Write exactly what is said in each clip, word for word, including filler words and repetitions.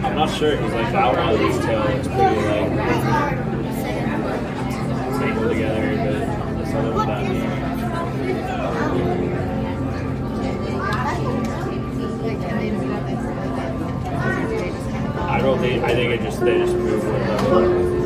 I'm not sure, because like that one on his tail is pretty like stapled together, but that's not what that means. I don't think I think it just they just move one level.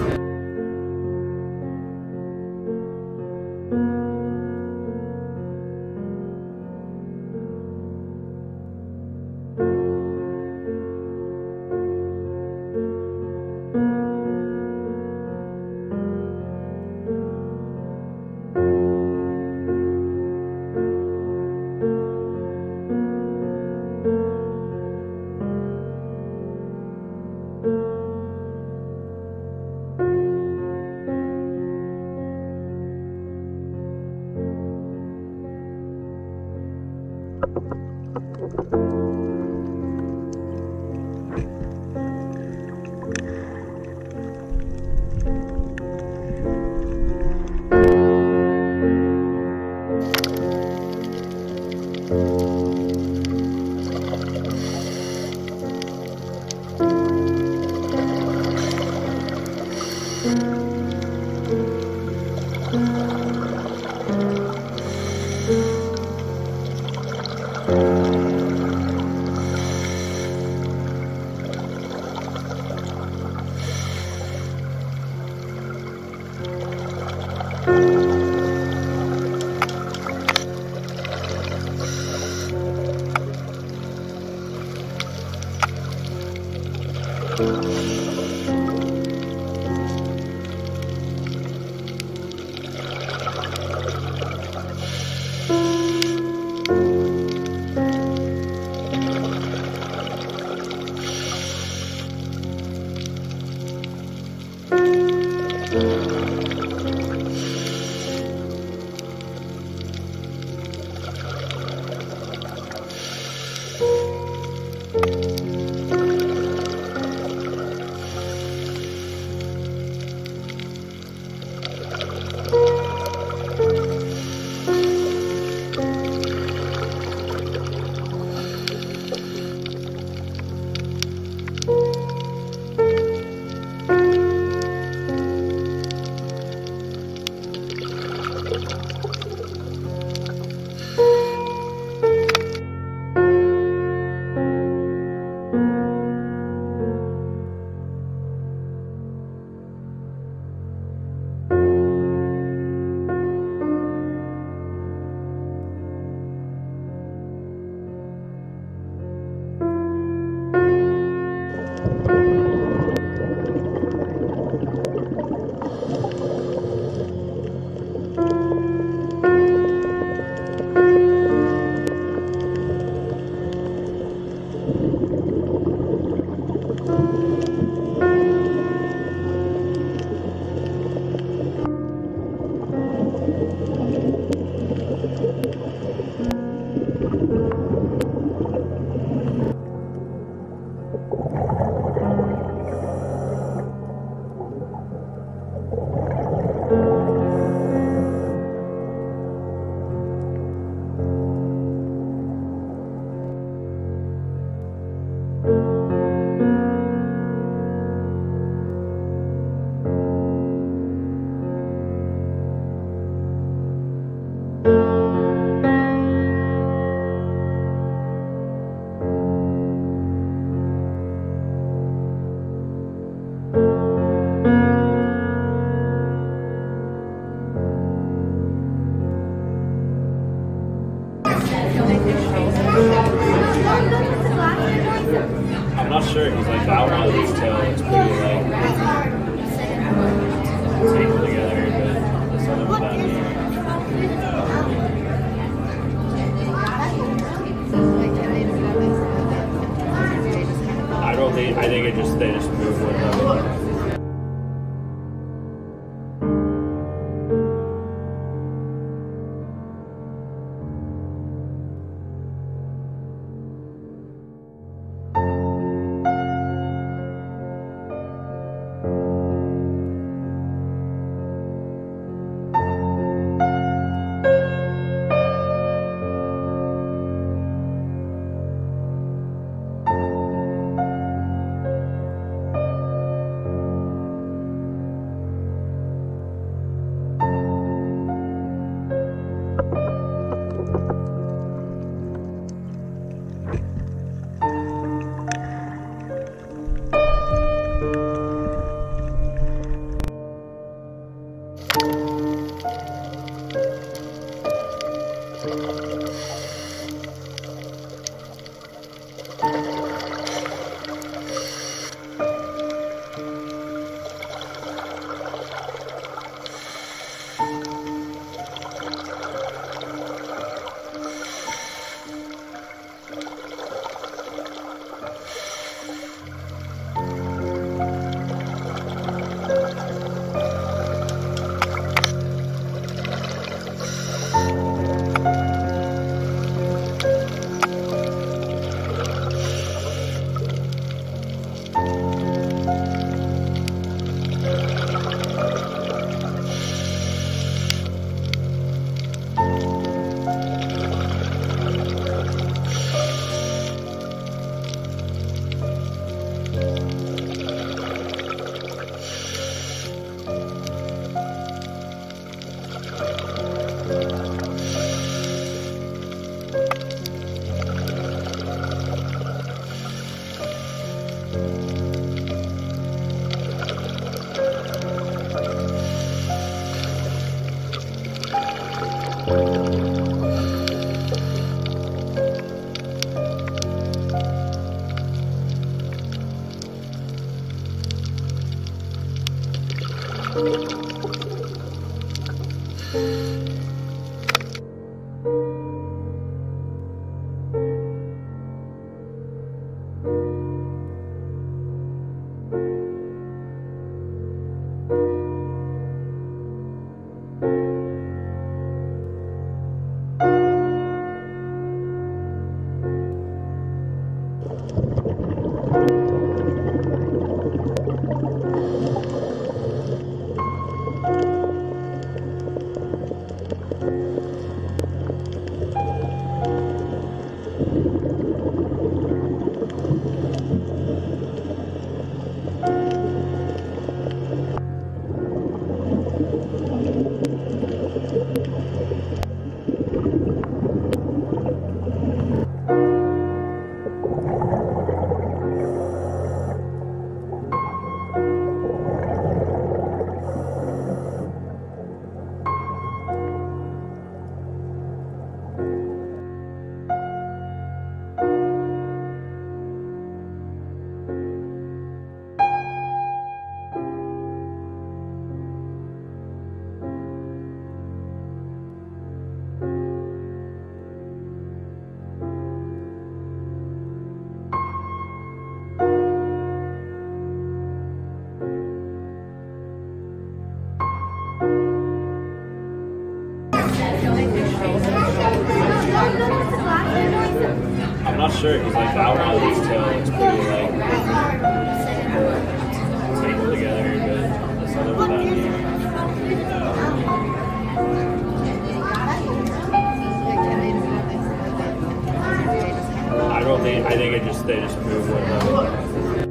sure, because like the outline of his tail is pretty like stapled together, but it's not about me. I don't think I think it just they just move with them. I'm not sure because like the outline of his tail is pretty like stapled together, but it's not about me. I don't think I think it just they just move with them.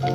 I'm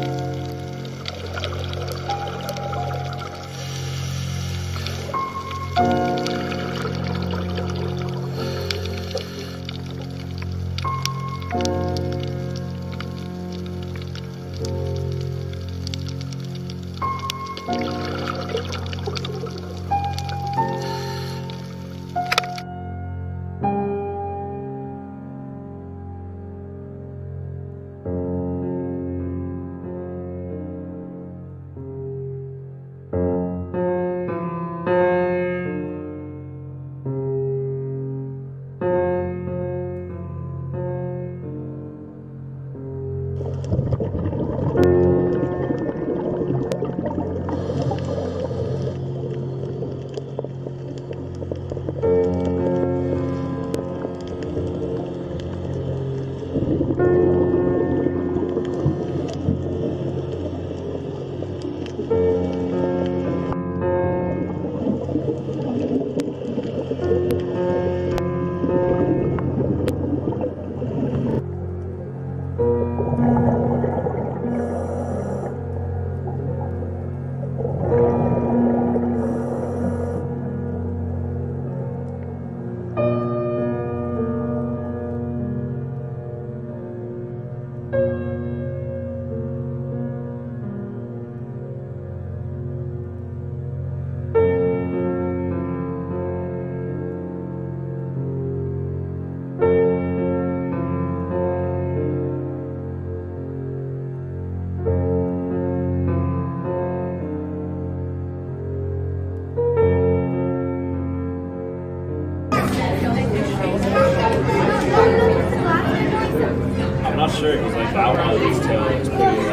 not sure, because like the outline of his tail looks pretty like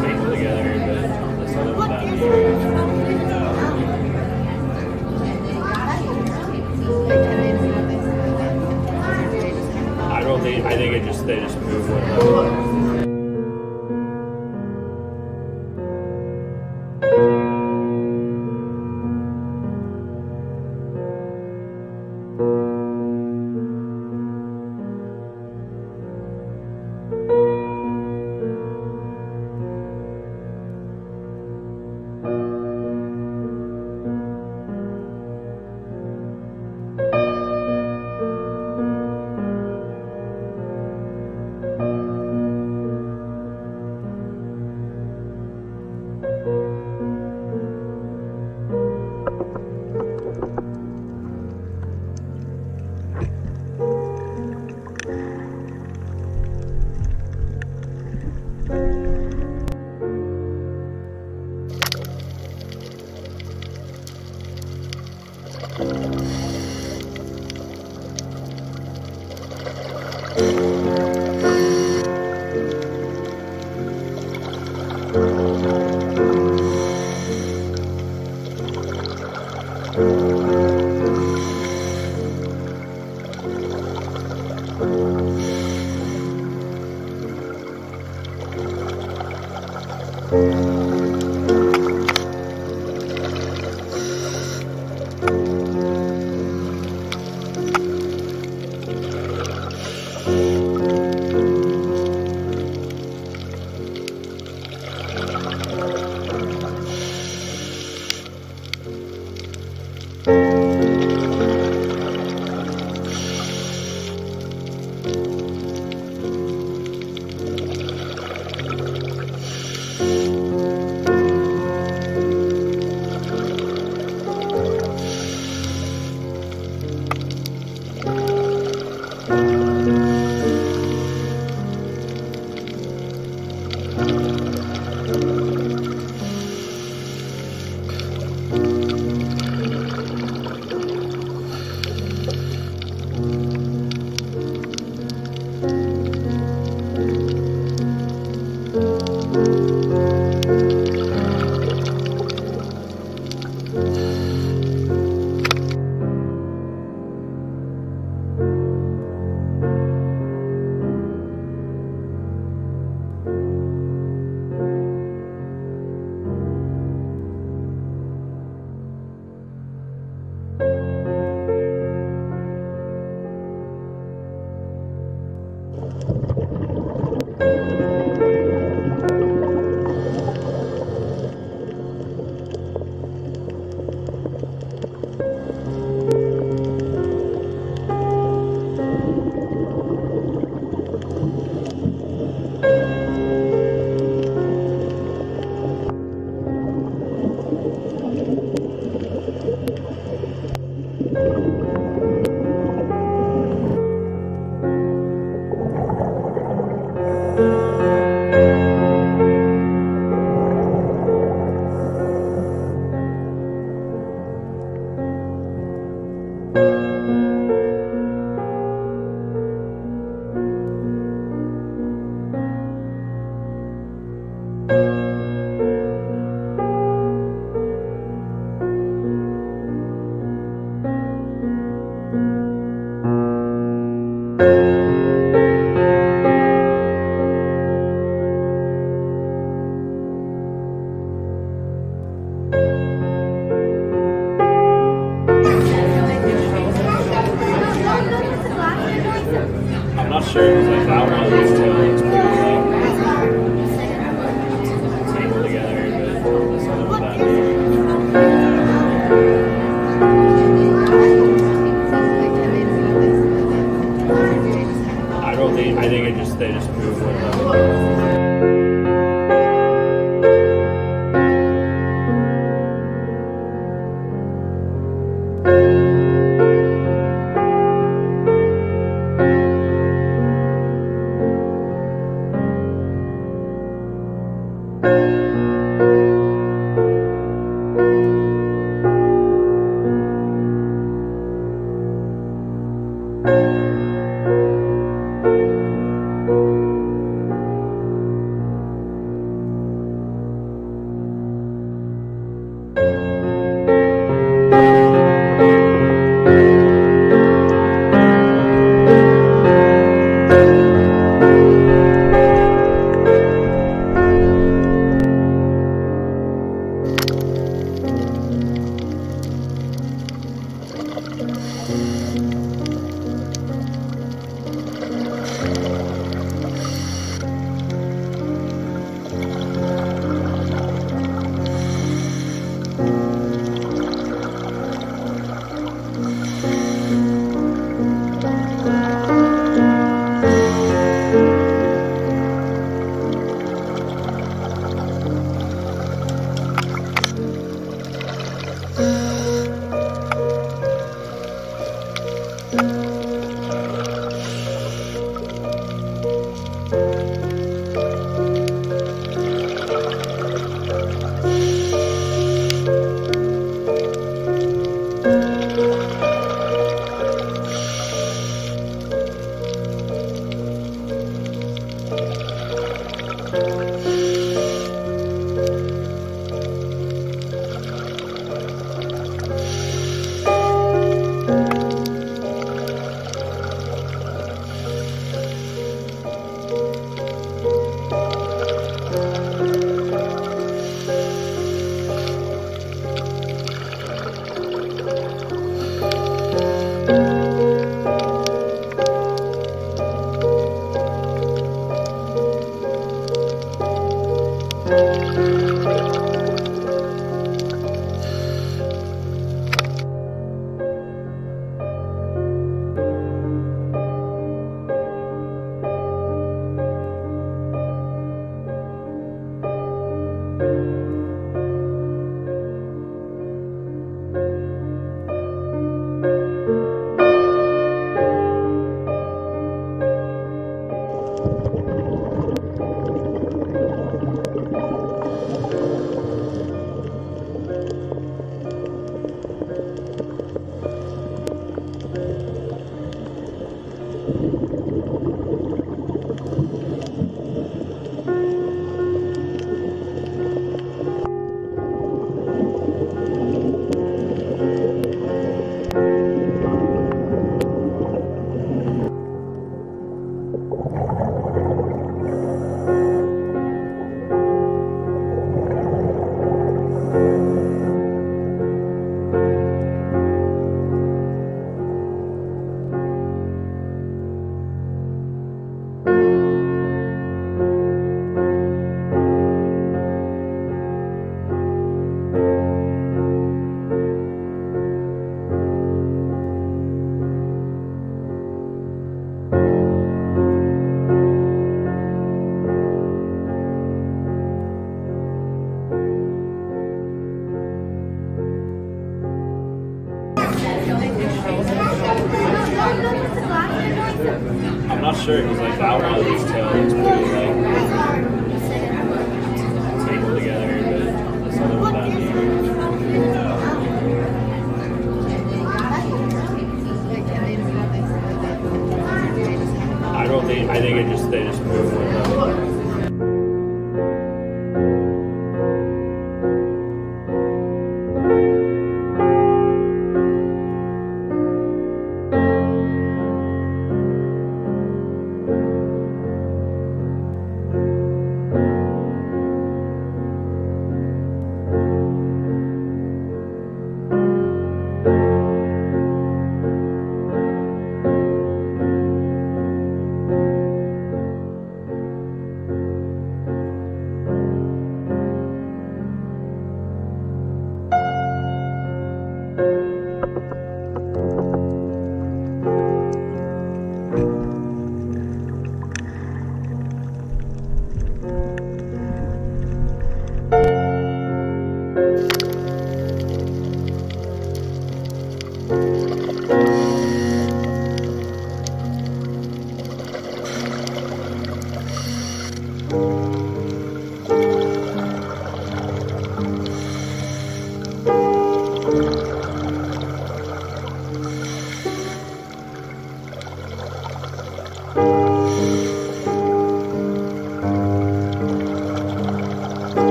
tangled together, but that's not what that means. I don't think, I think it just, they just move one another.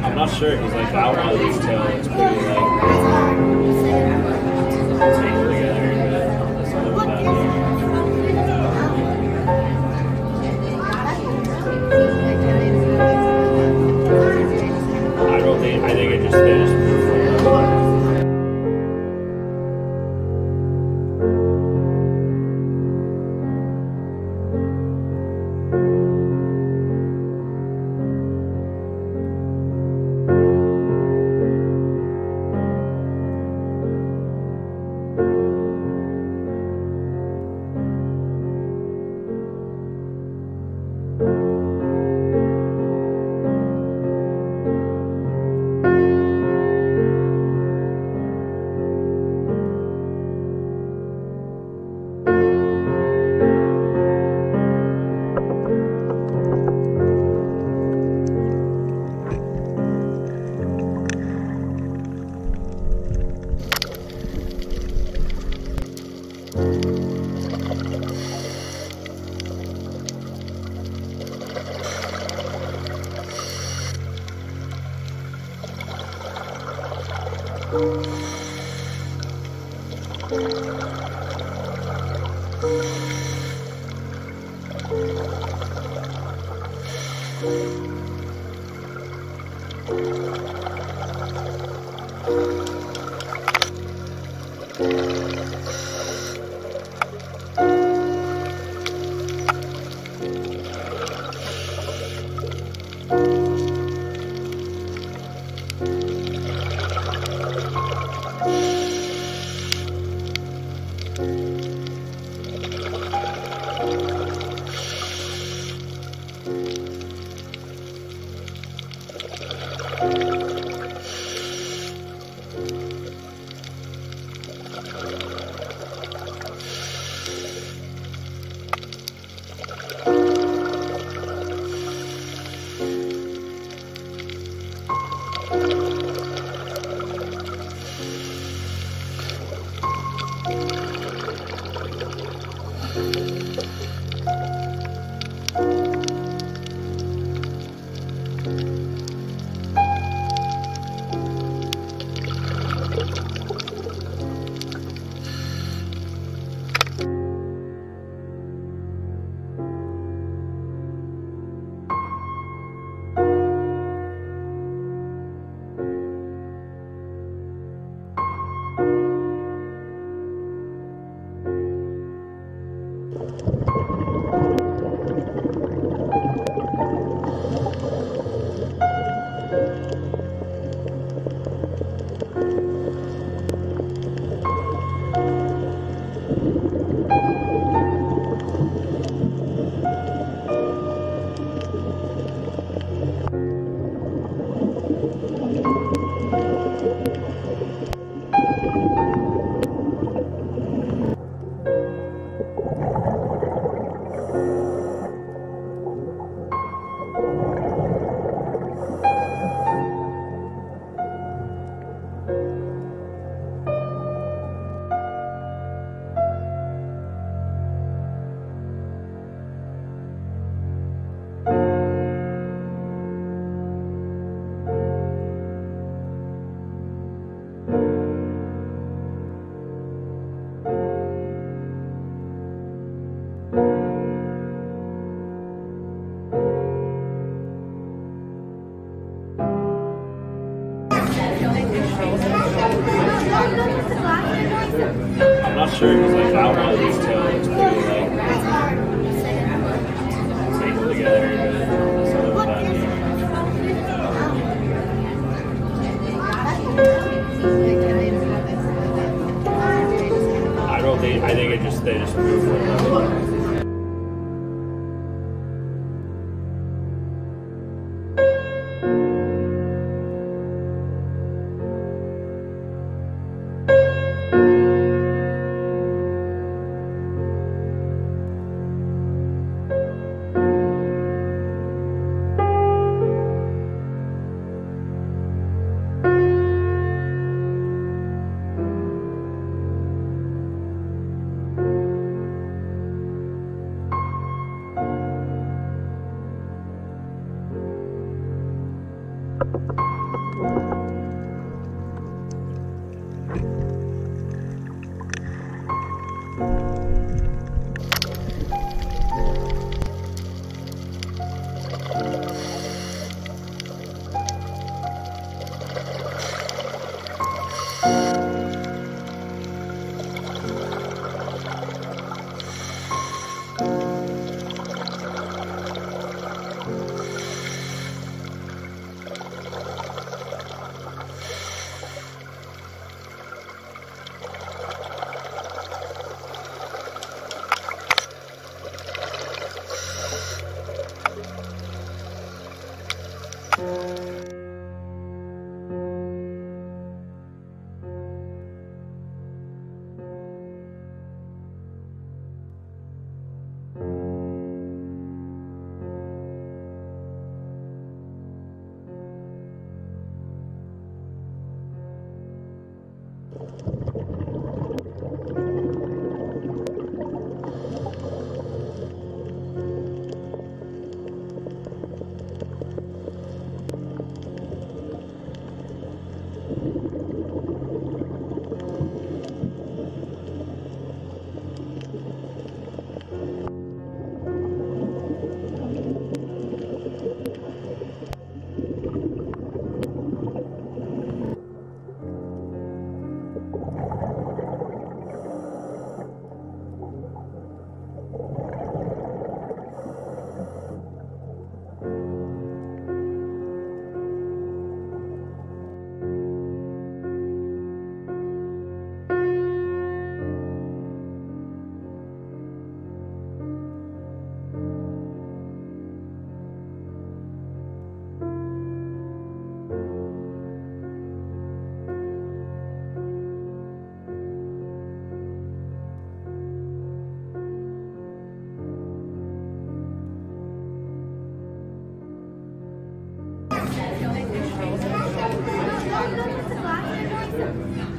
I'm not sure, because like the outline of this tail is pretty like taken together, but that's a little bad. No. I don't think I think it just finished. I'm not sure because like I was until like stapled together. So uh, I don't think I think it just they just moved one level.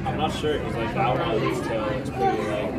I'm not sure because like I was until it's pretty like.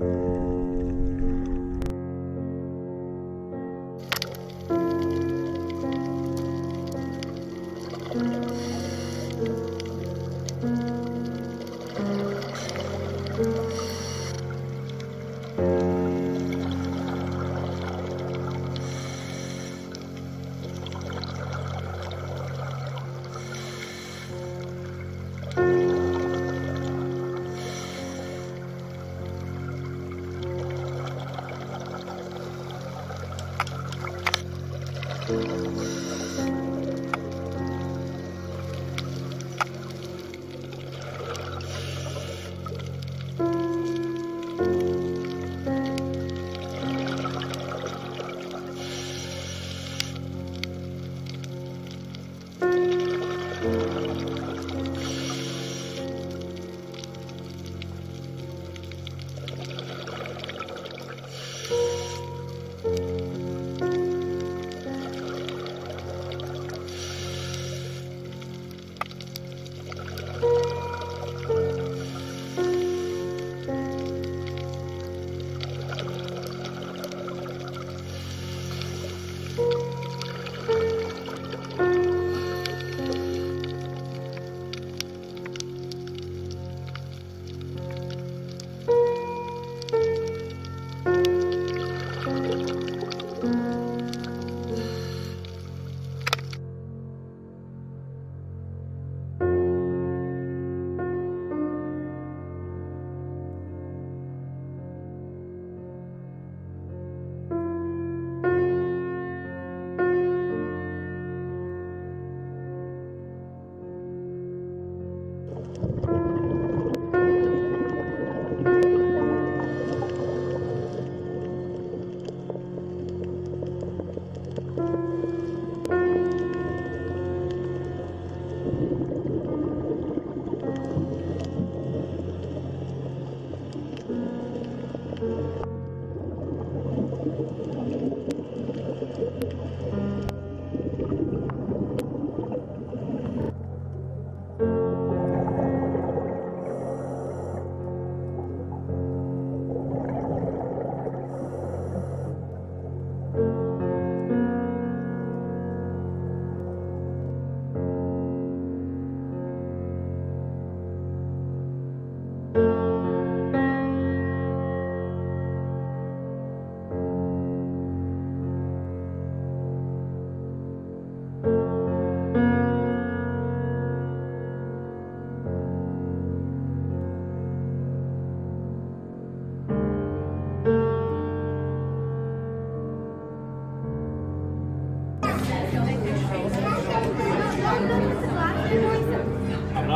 I'm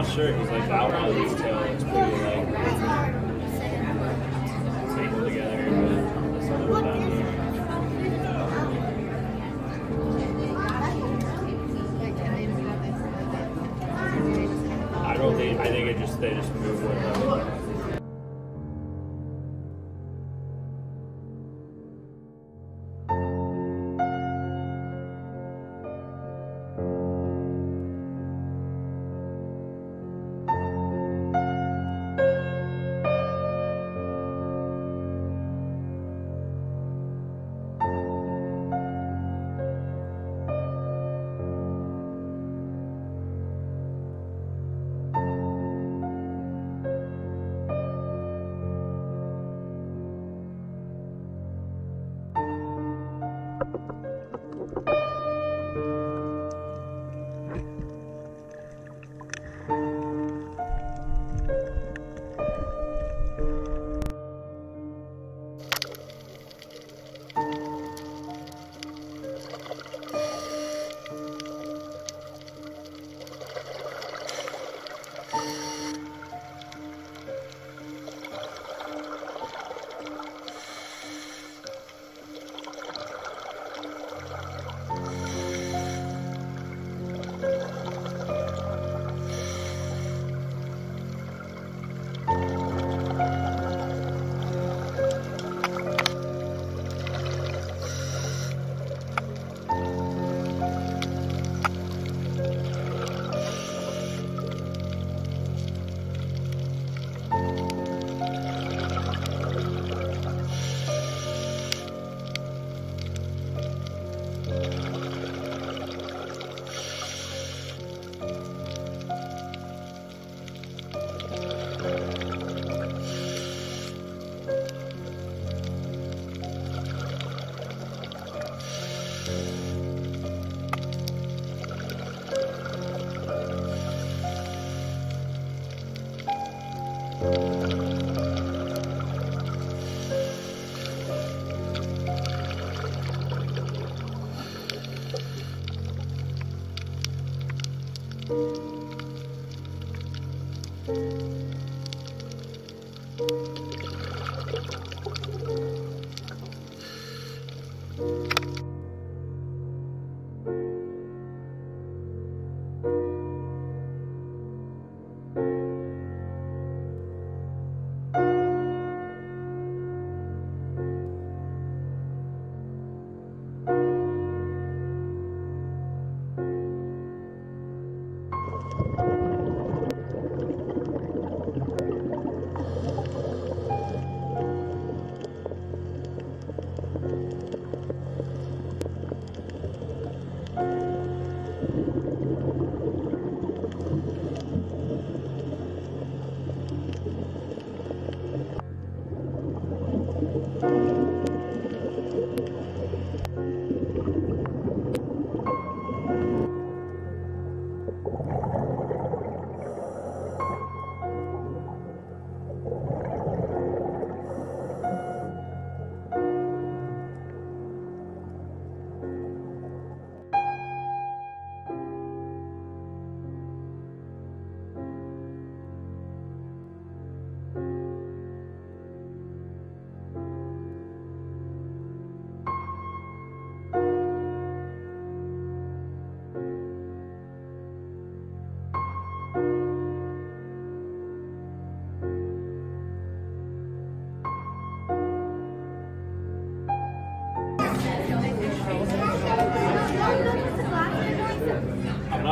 not sure because like the outline of this tail is pretty like stapled together, but this other one down here. I don't think I think it just they just move with them.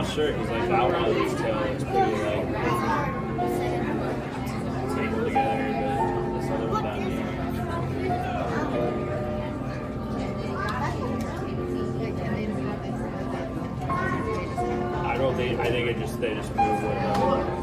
not sure, because like that one on his tail is pretty like tangled together, but this other one down here. No. I don't think I think it just they just move with it.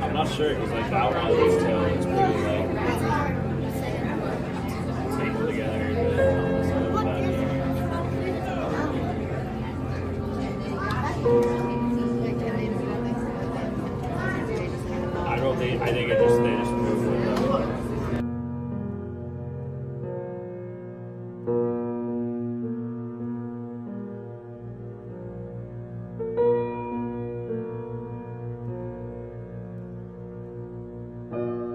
I'm not sure, because like that one on his tail is pretty like tangled together, but this other one down here. No. I don't think I think it just they just move with it. Thank you.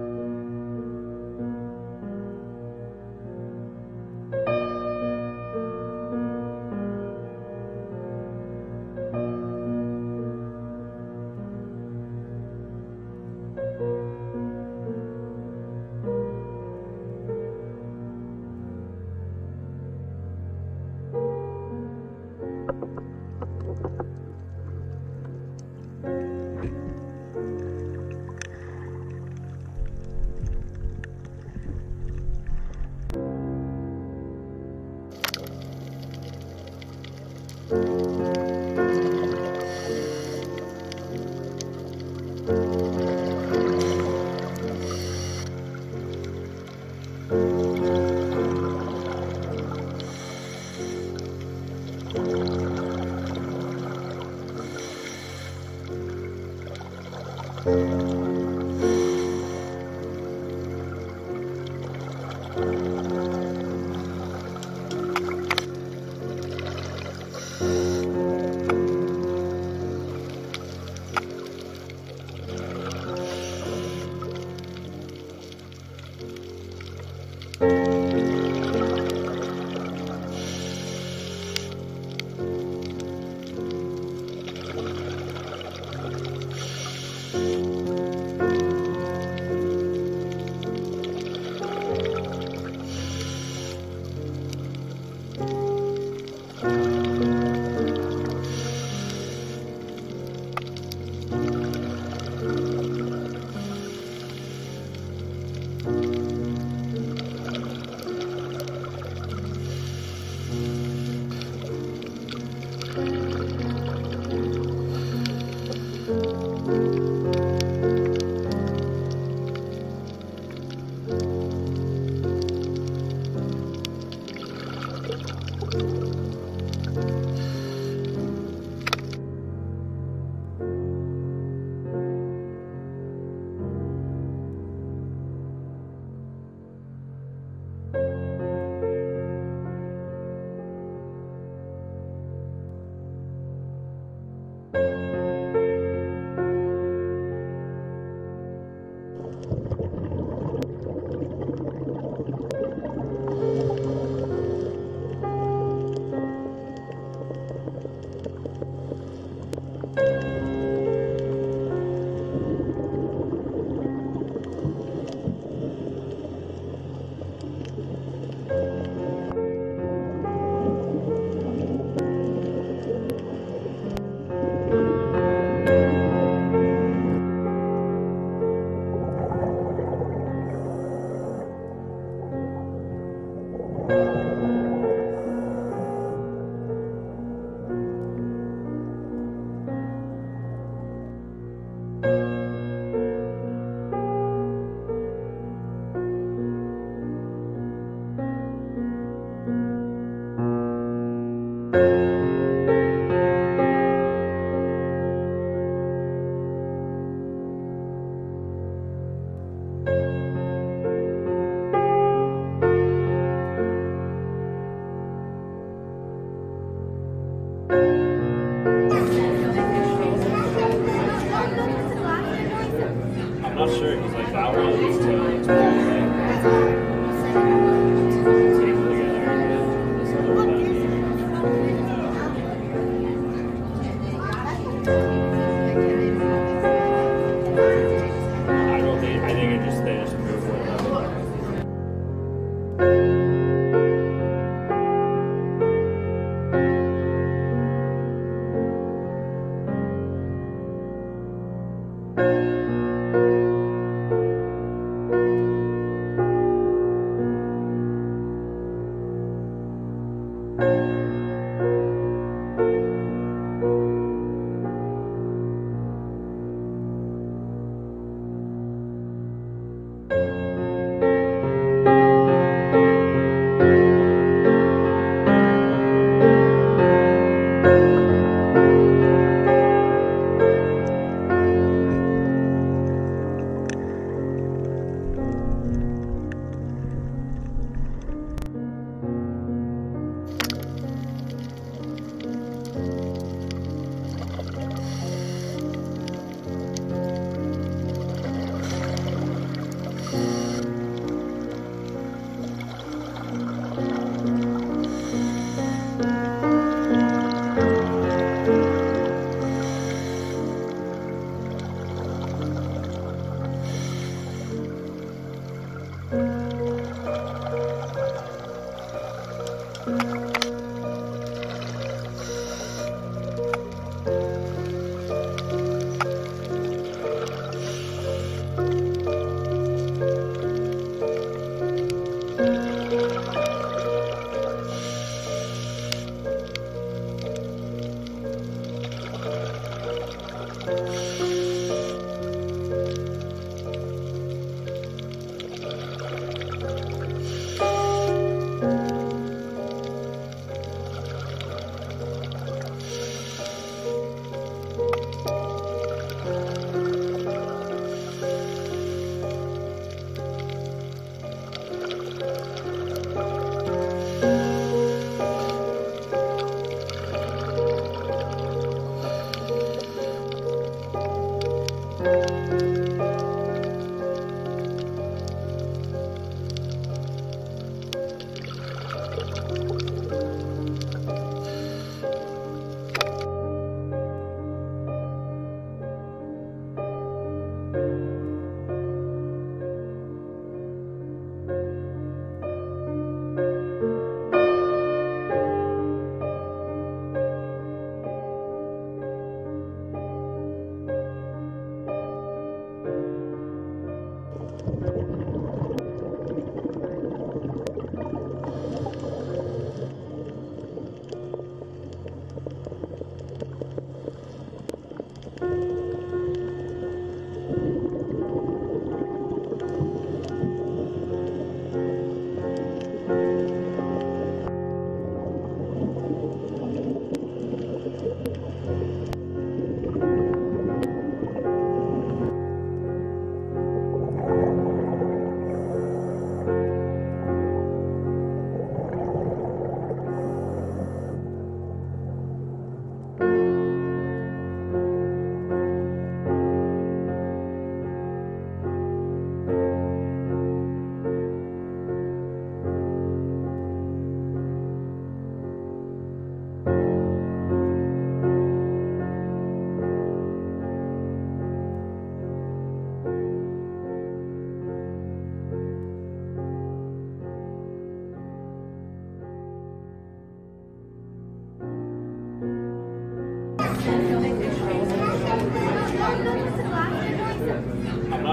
Music.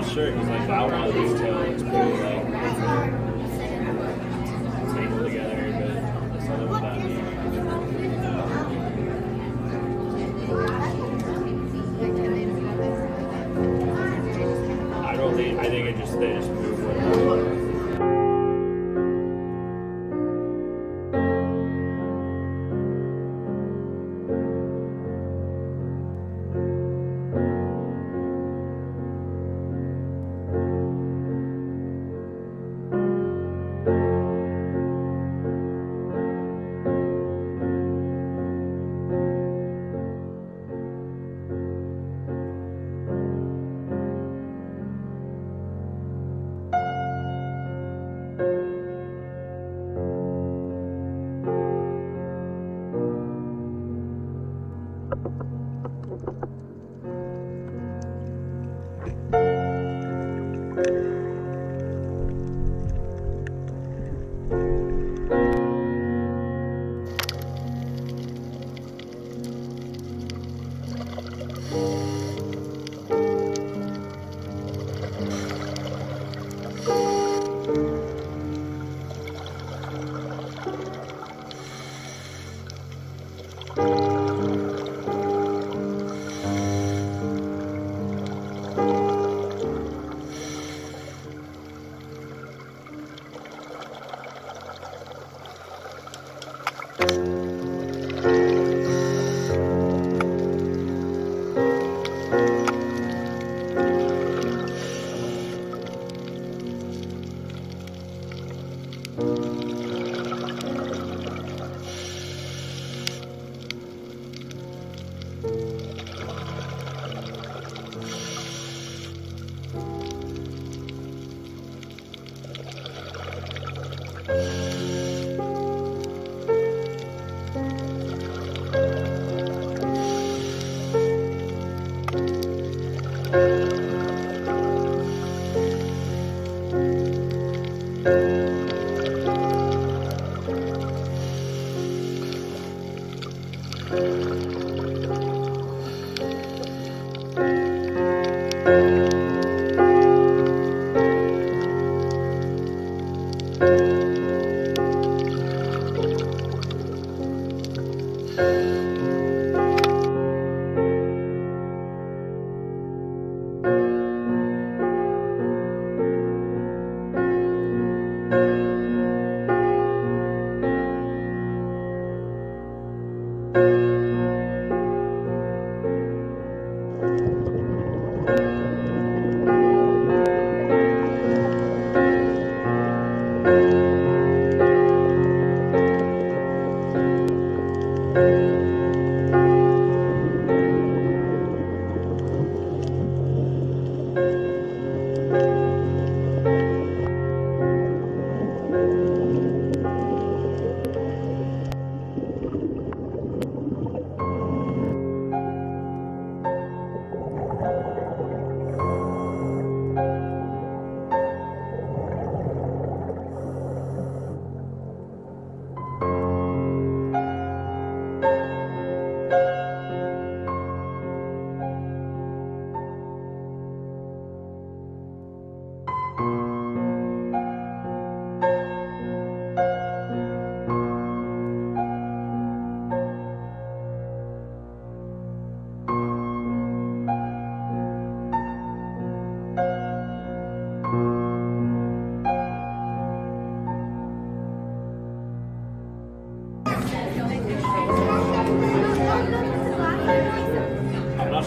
Kyle's shirt was like our on his tail. It was pretty like stapled together, but that's not what that means. I don't think, I think it just, they just moved one.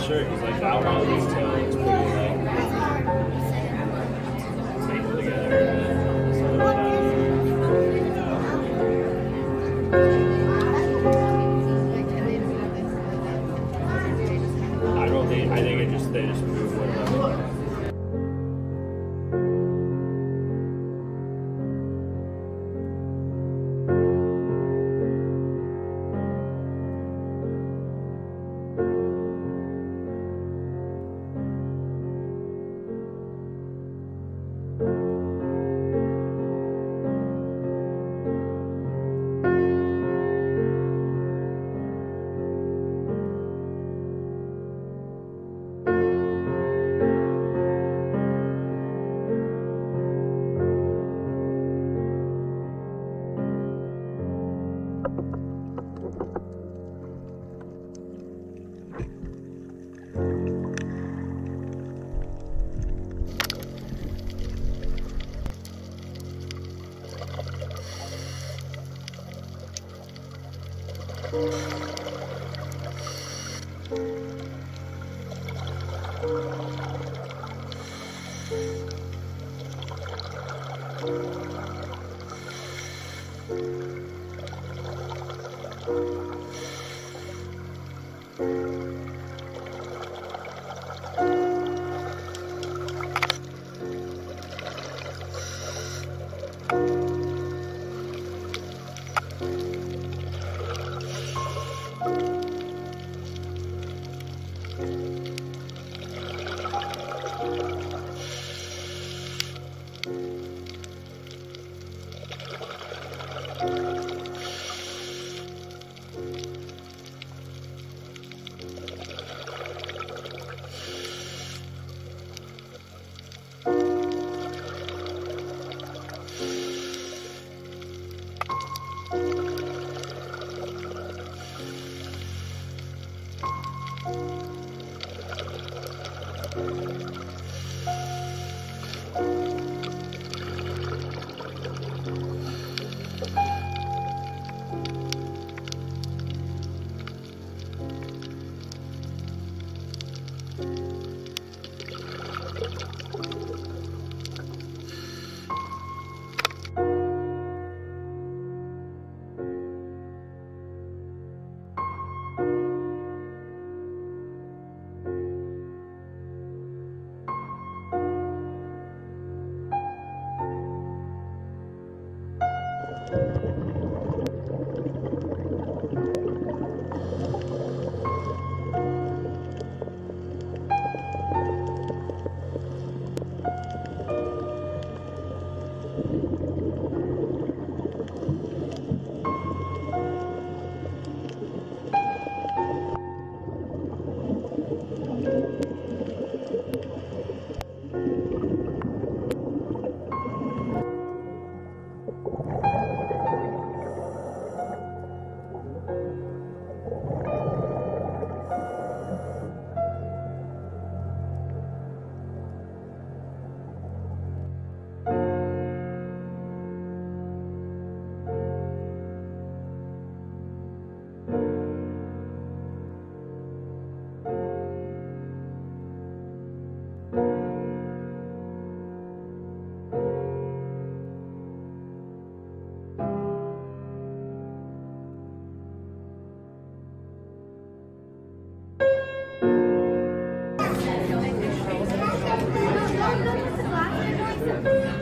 Sure, because like our on his tail, it was pretty like stapled together. I don't think, I think it just, they just moved one another.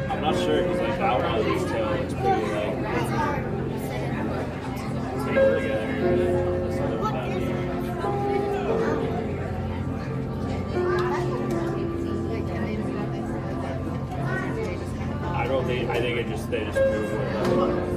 I'm not sure because like that one on his tail is pretty like tangled together. I don't think I think it just they just move with them.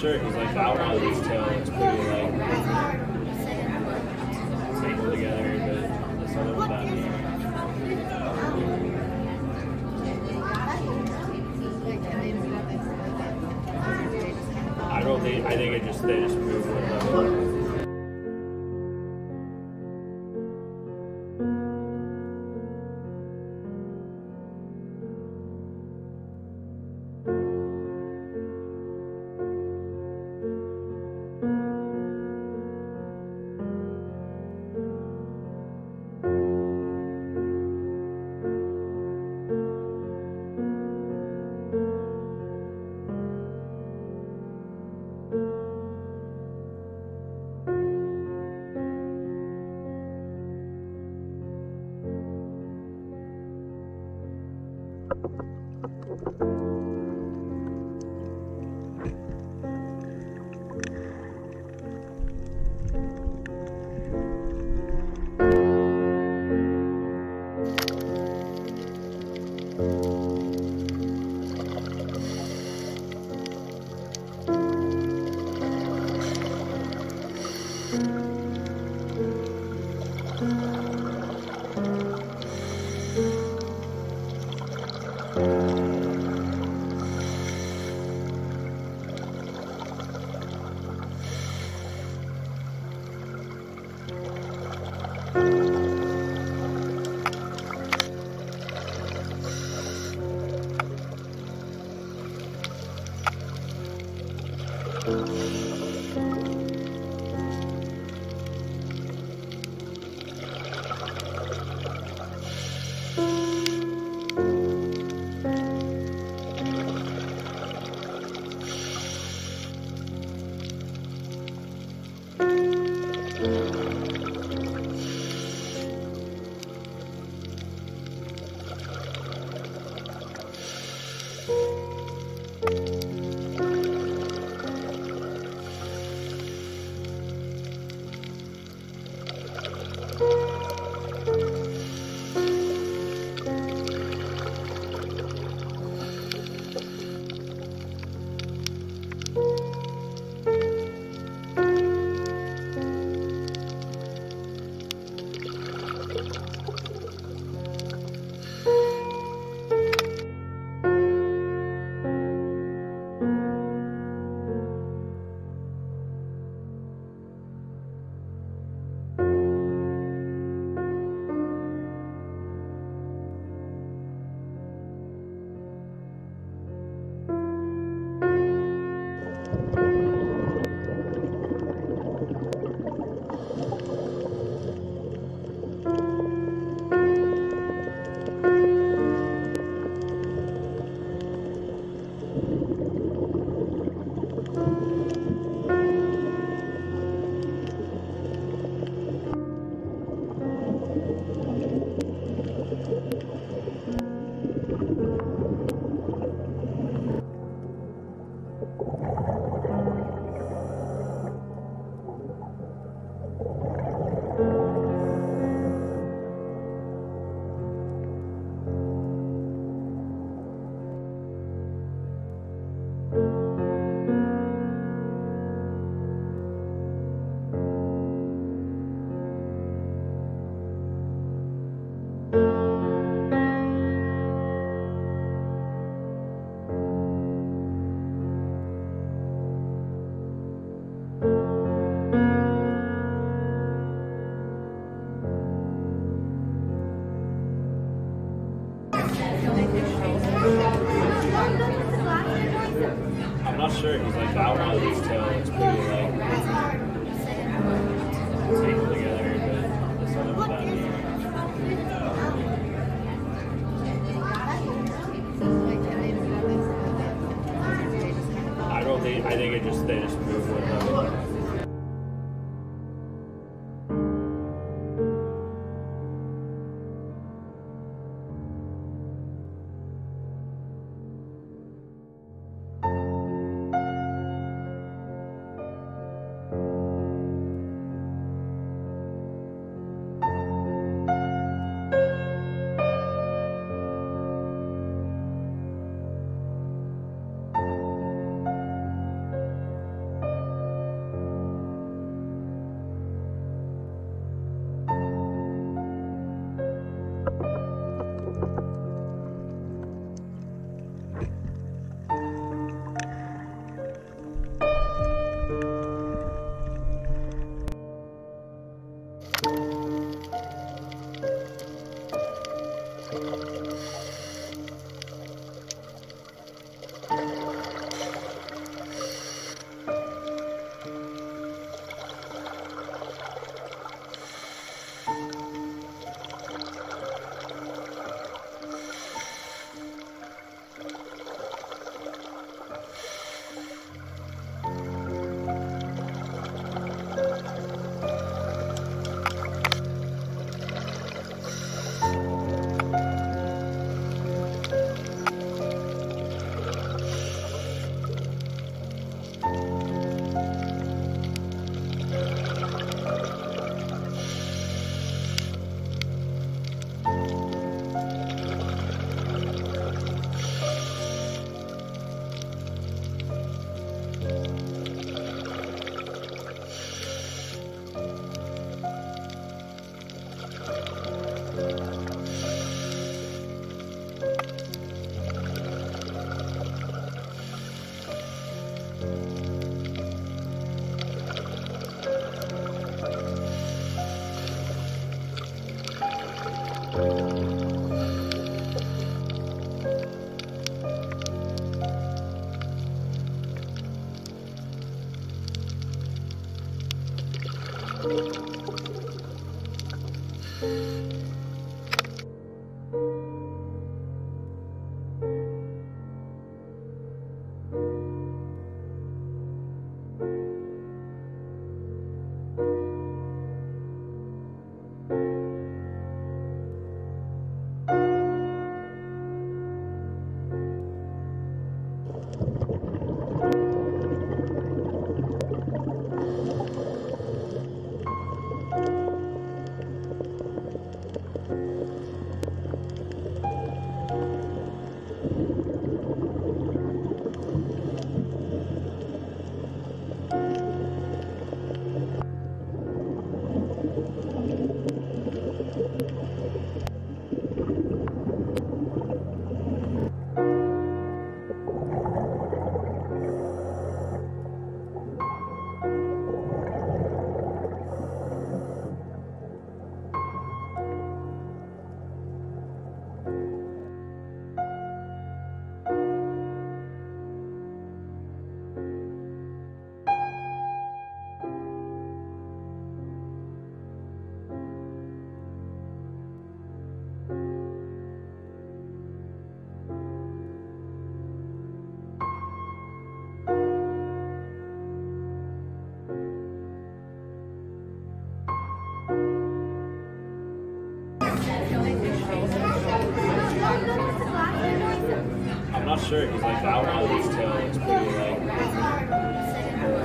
shirt is like the outline of his tail. It's pretty like stapled together, but that's not what that means. I don't think. I think it just they just move with it. Shirt is like the outline of his tail. It's pretty like stapled together, but that's not what that means. I don't think. I think it just they just move with it. shirt because like the outline of his tail is pretty like uh,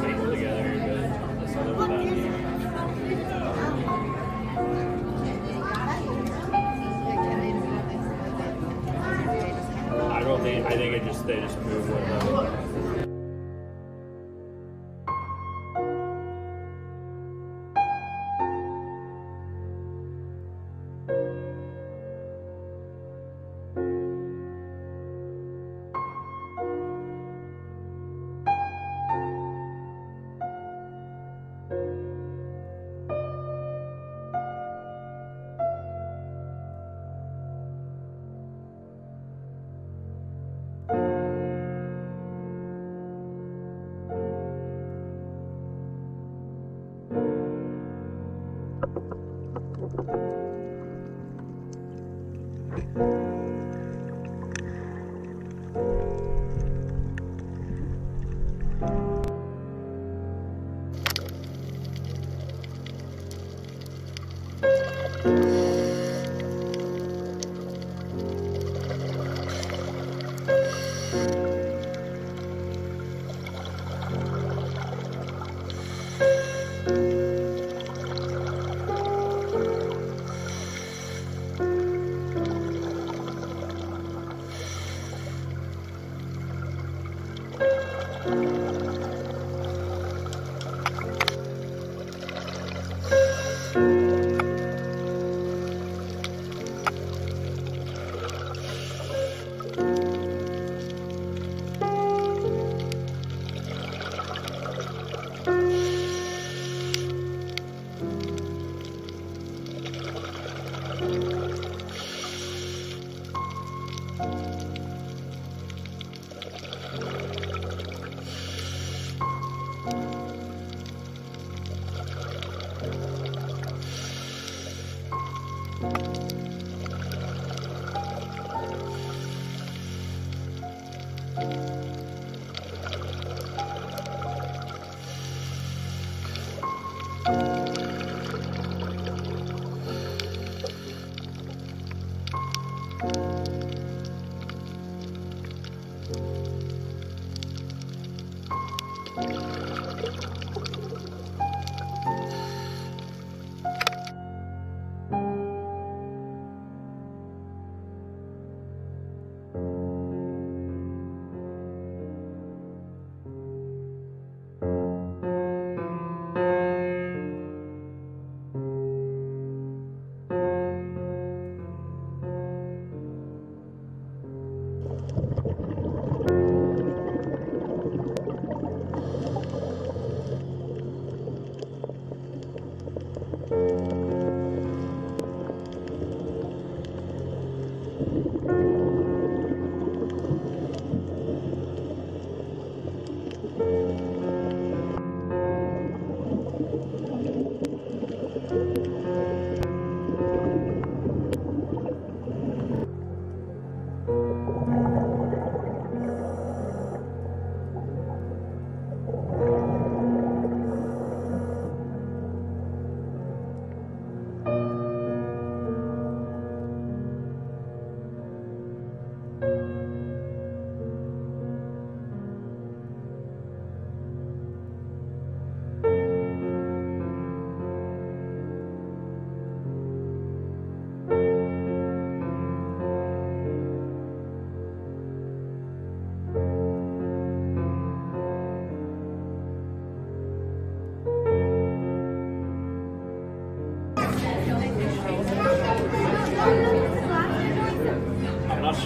tangled together, but that's not over that here. I don't think I think it just they just move one another.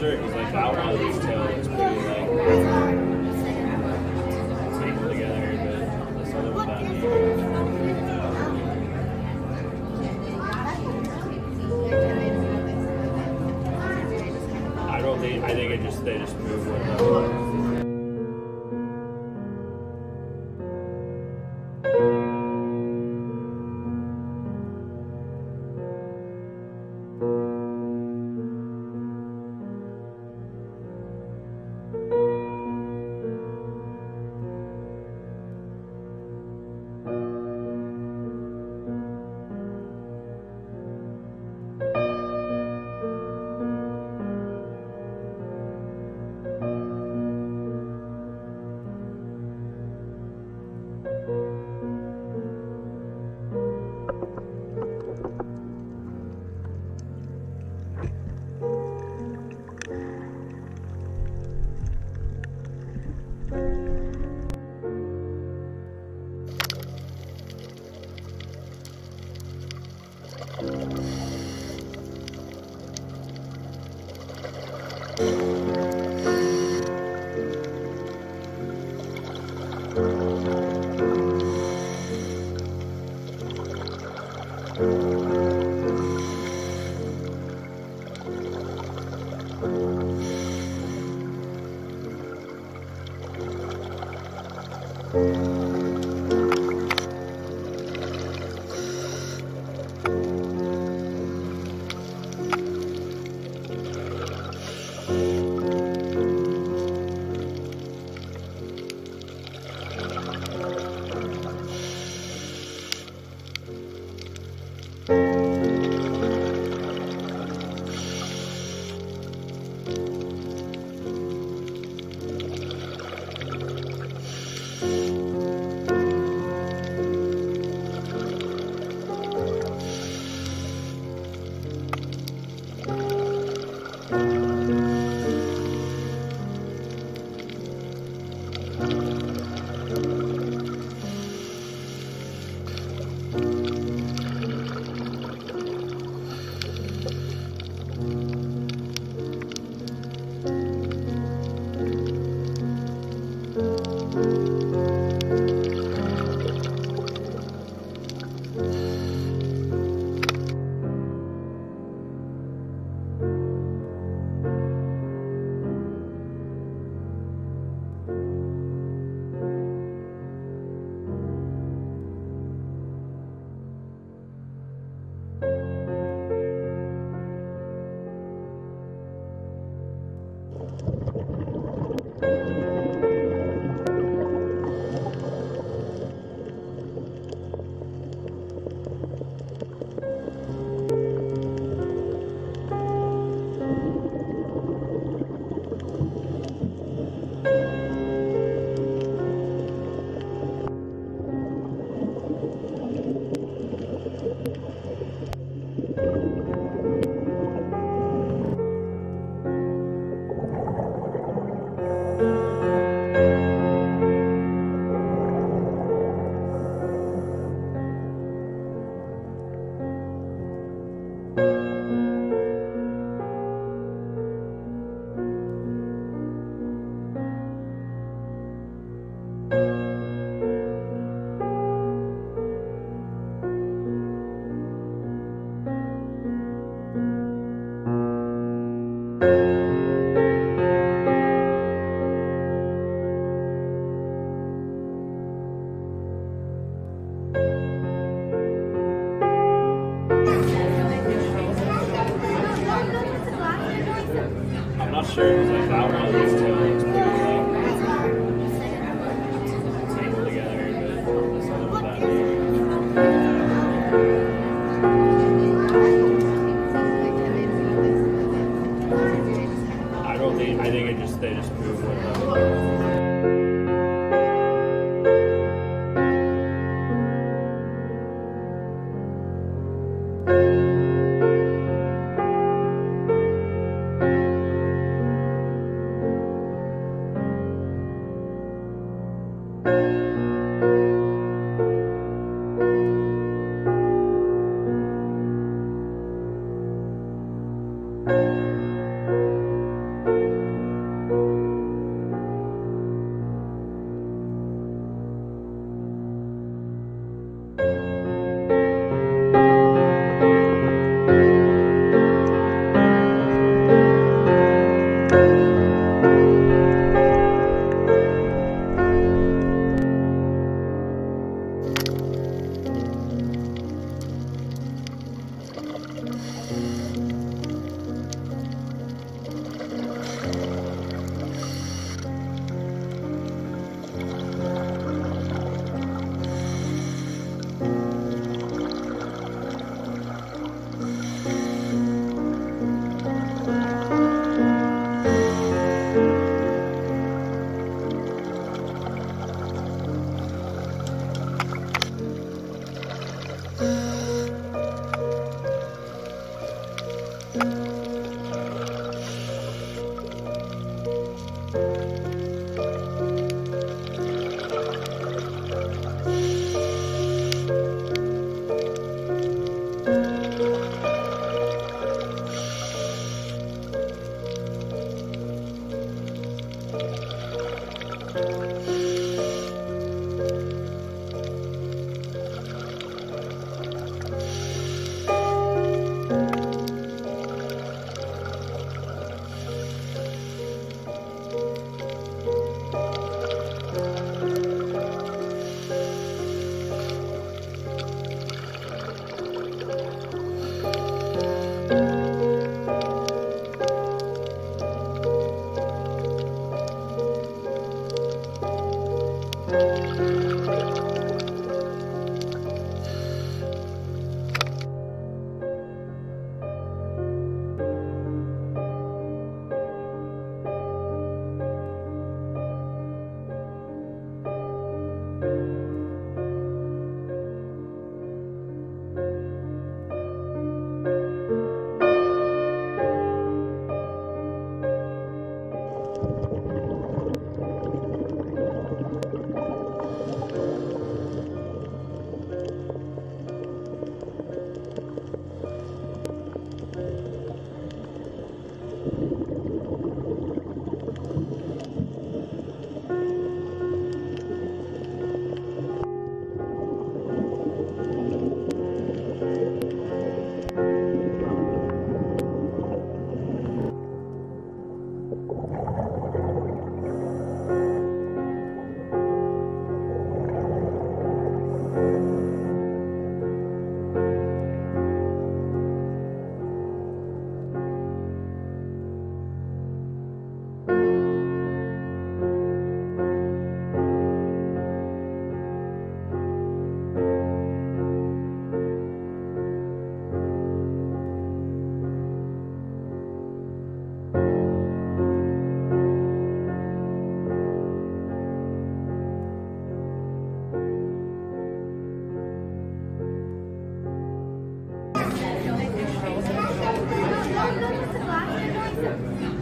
Because like the outline of his tail is pretty like uh, tangled together, but that's not over that here. I don't think I think it just they just move one another.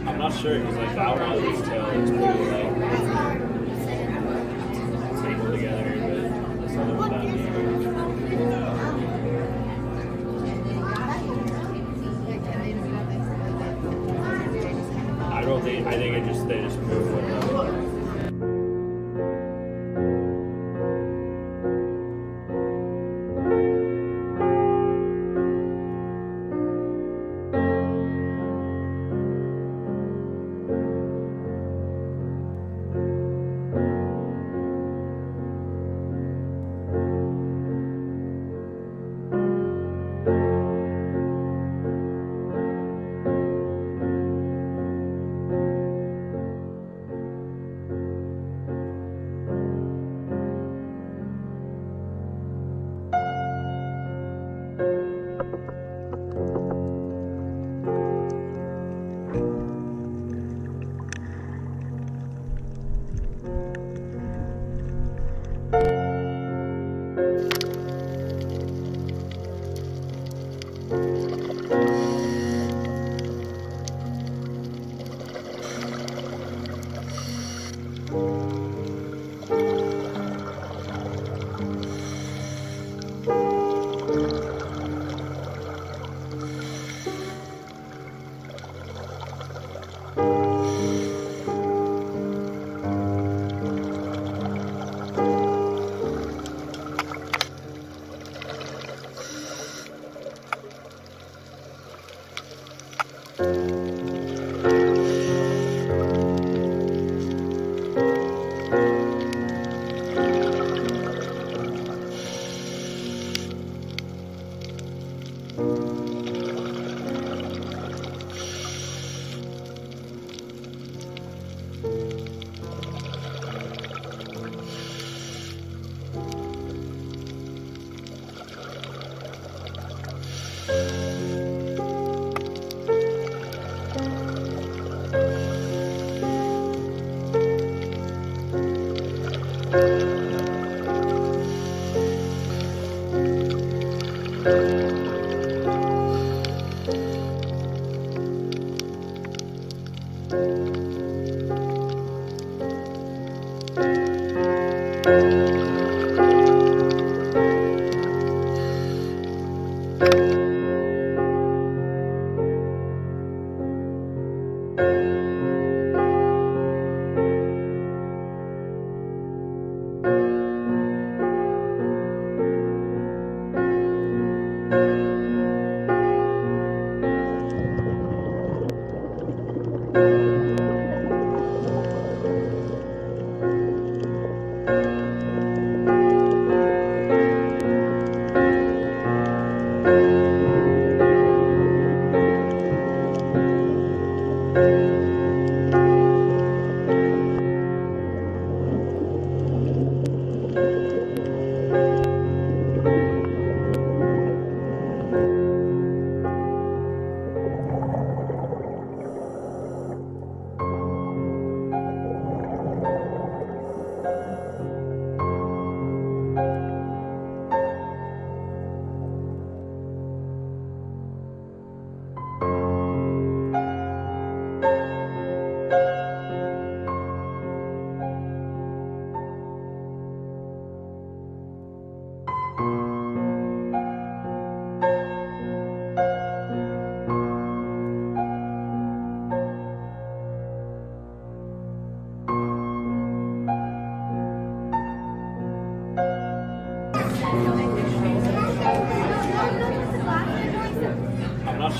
I'm not sure, because like that one on his tail looks pretty like stapled together, but this other one down here. I don't think, I think it just, they just move one another. Thank you.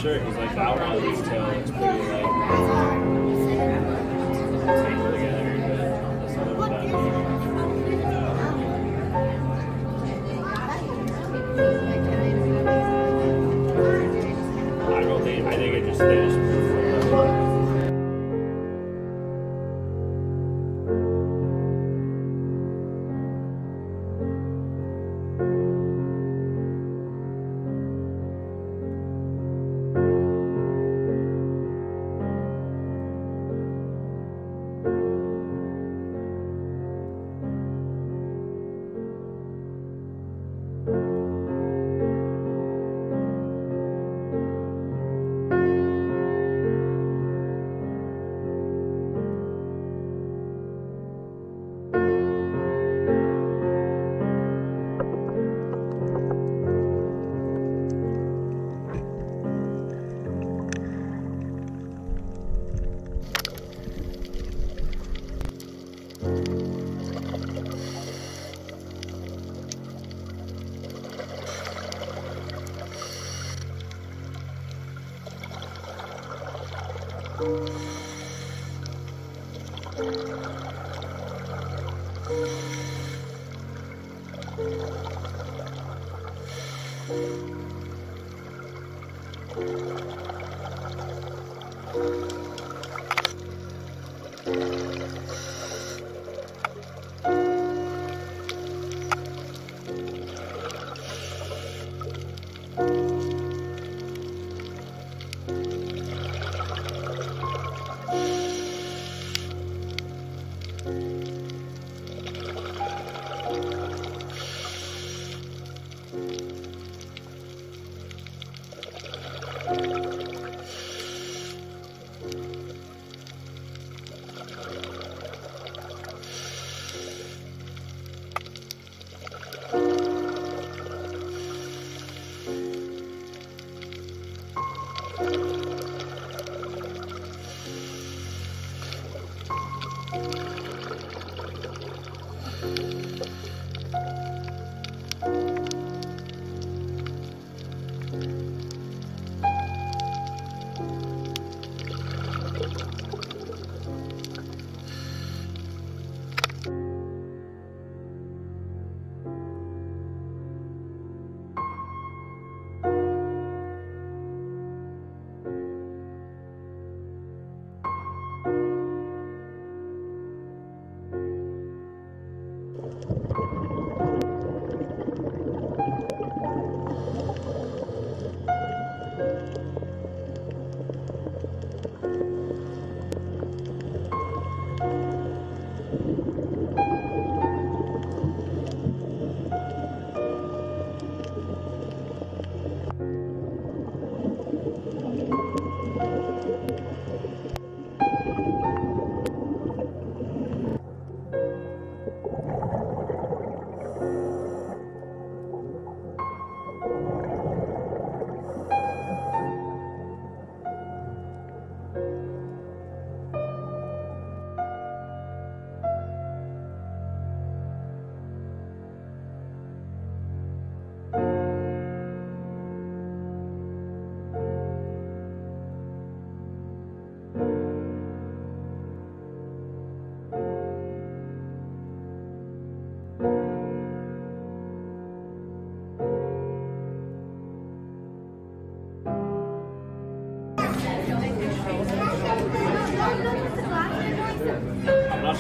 sure, because like the outline of his tail looks pretty like tangled together, but that's not what that means. I don't think I think it just finished.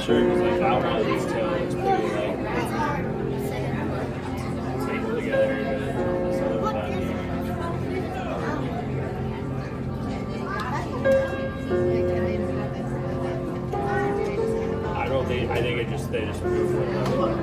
Sure, because like the outline of his tail looks pretty like tangled together, but that's not what that means. I don't think I think it just they just moved from another.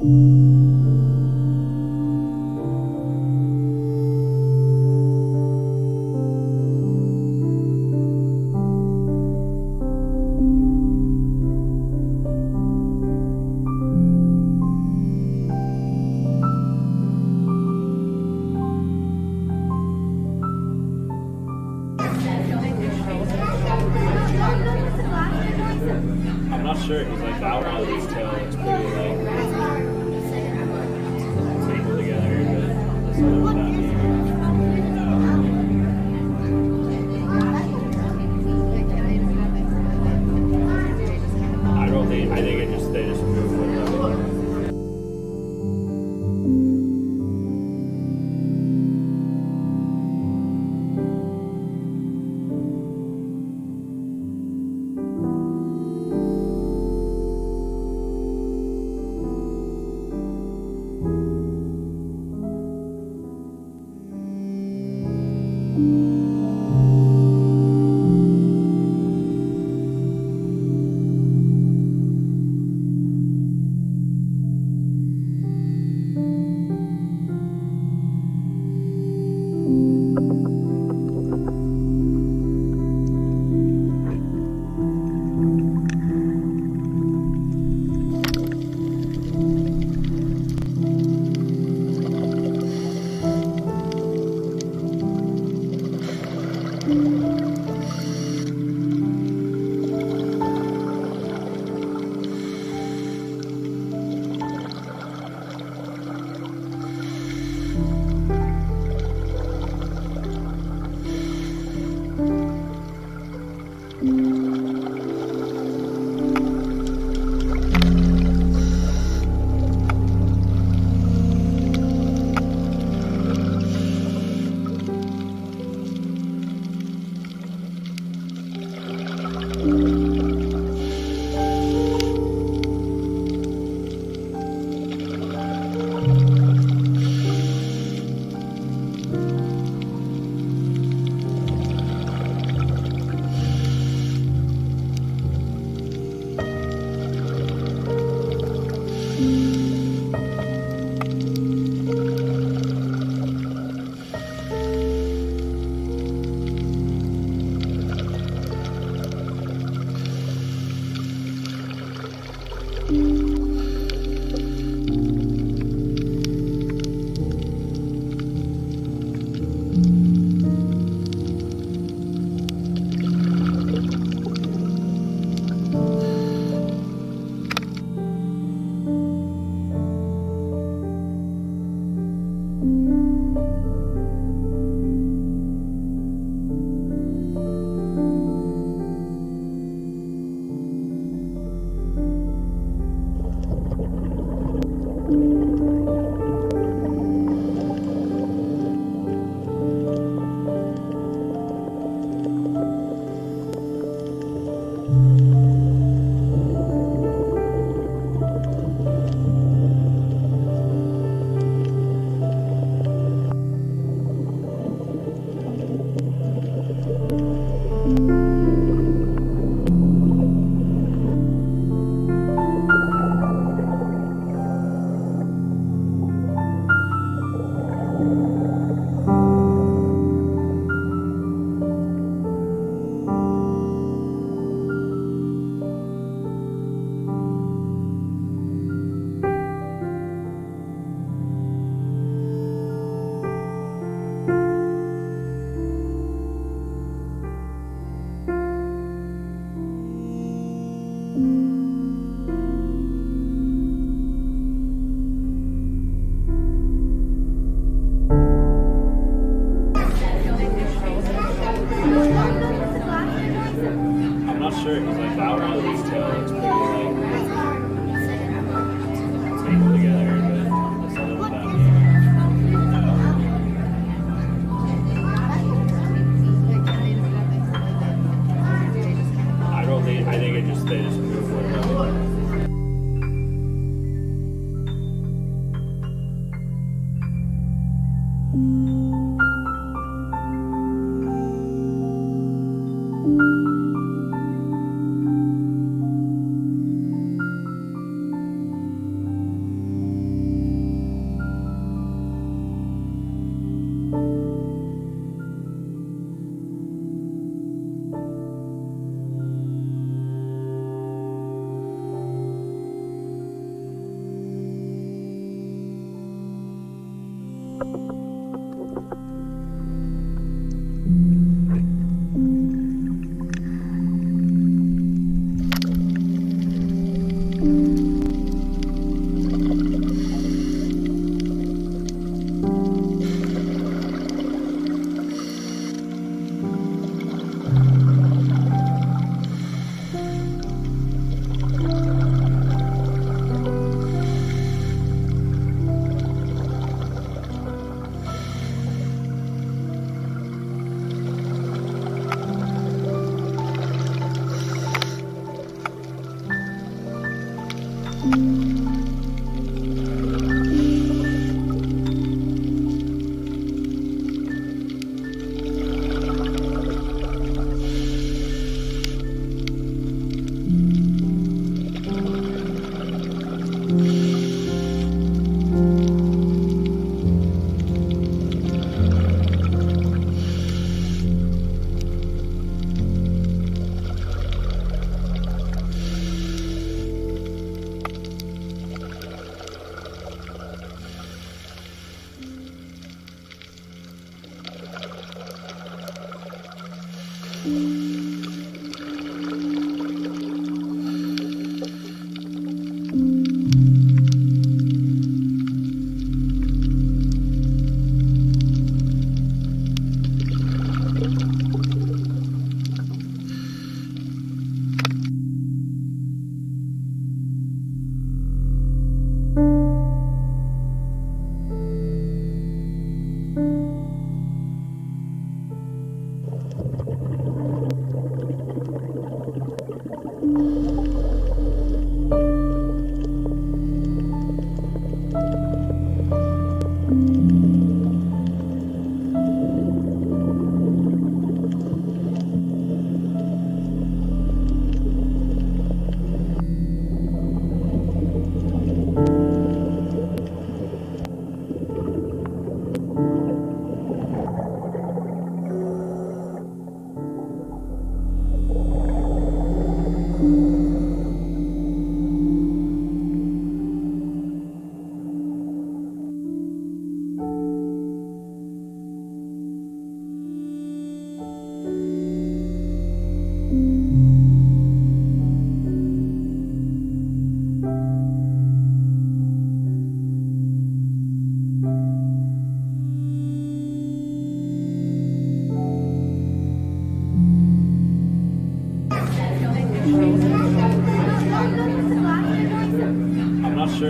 I'm not sure because like the outline of his tail looks pretty like tangled together, but that's not what I mean.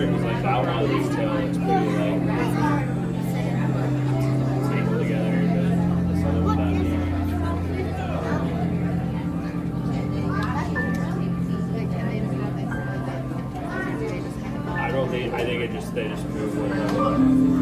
Twitter, it was like that one on his tail looks pretty like stable together, but this other one down here. I don't think, I think it just, they just move one another.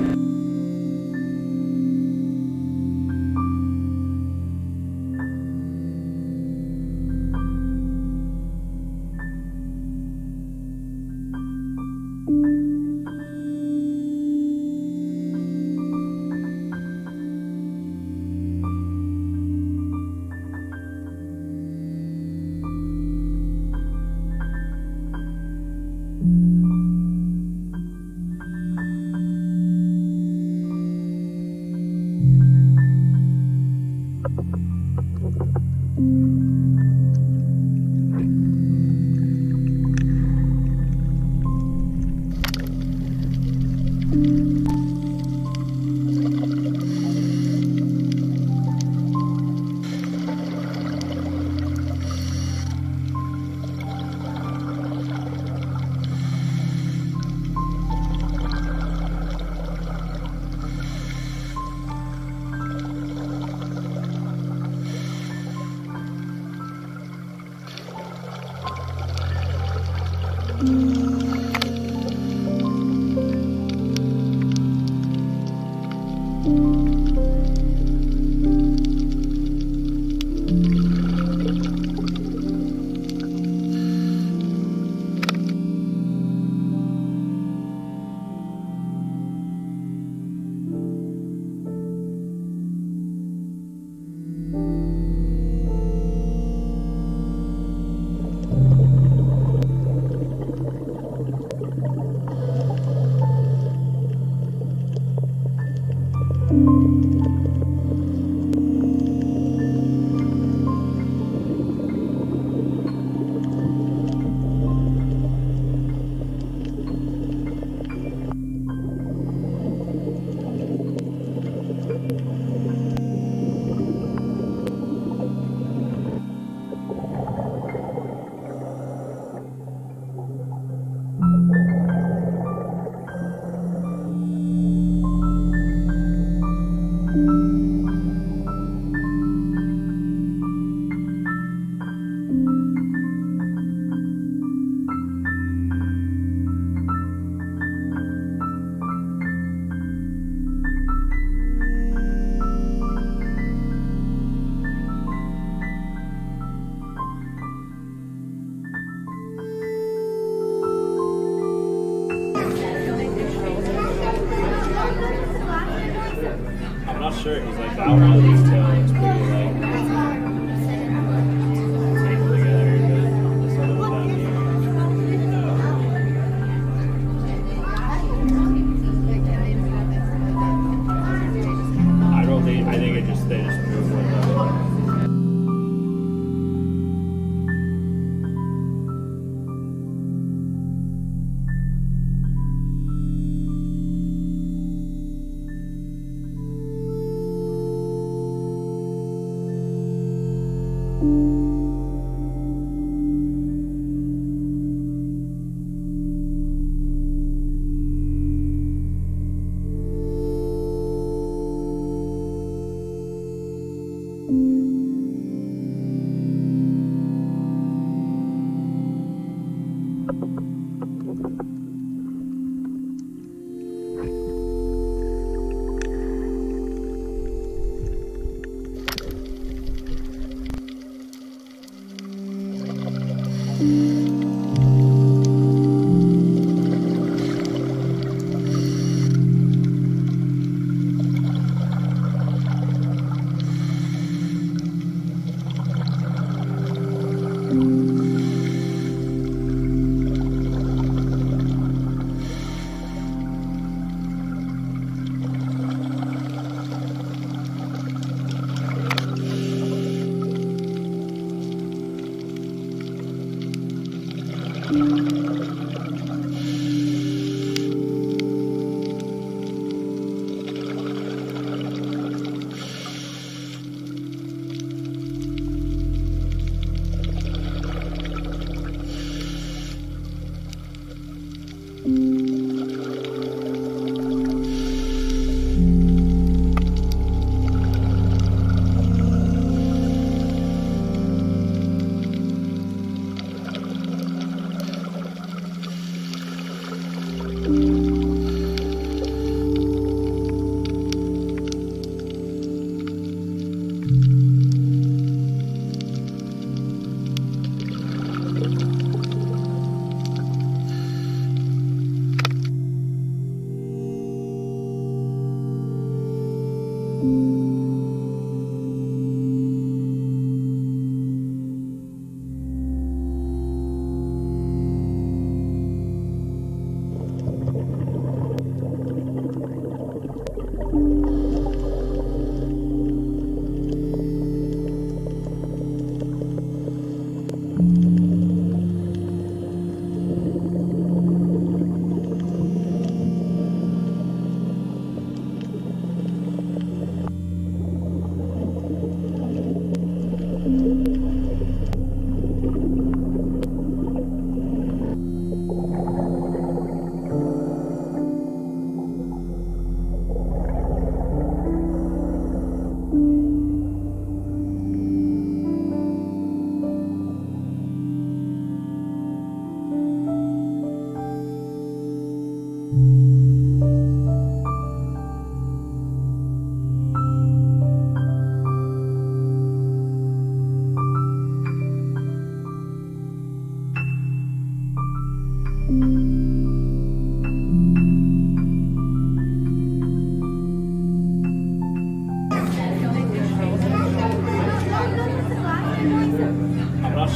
Sure, he's like that one on his tail looks pretty like stable together, but this other one down here. I don't think I think it just they just move one another.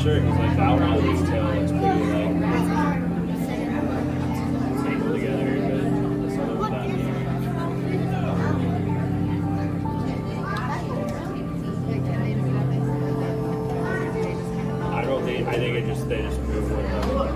Sure, because like that one on its tail is pretty like tangled together, but this other one down here. I don't think I think it just they just move one another.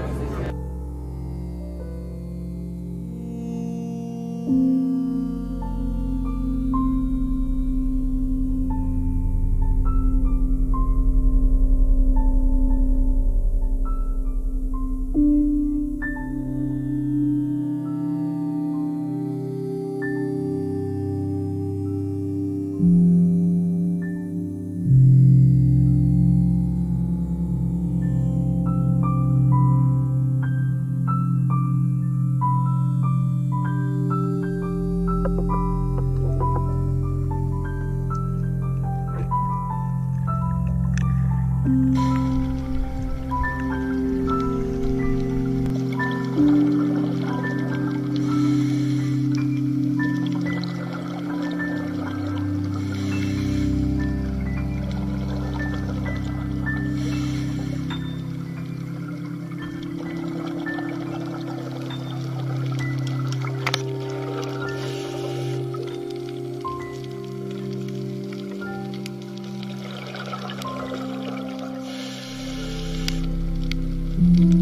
Thank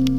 mm -hmm.